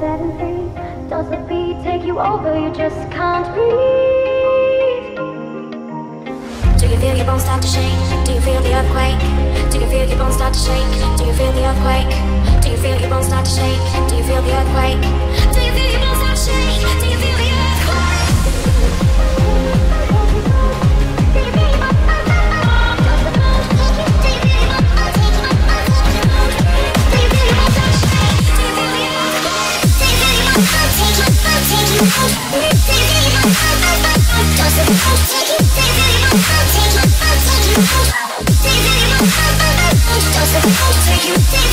bed and breathe. Does the beat take you over? You just can't breathe. Do you feel your bones start to shake? Do you feel the earthquake? Do you feel your bones start to shake? Do you feel the earthquake? Do you feel your bones start to shake? Do you feel the earthquake? Do you feel your bones start to shake? Do you feel the earthquake? I'll take you.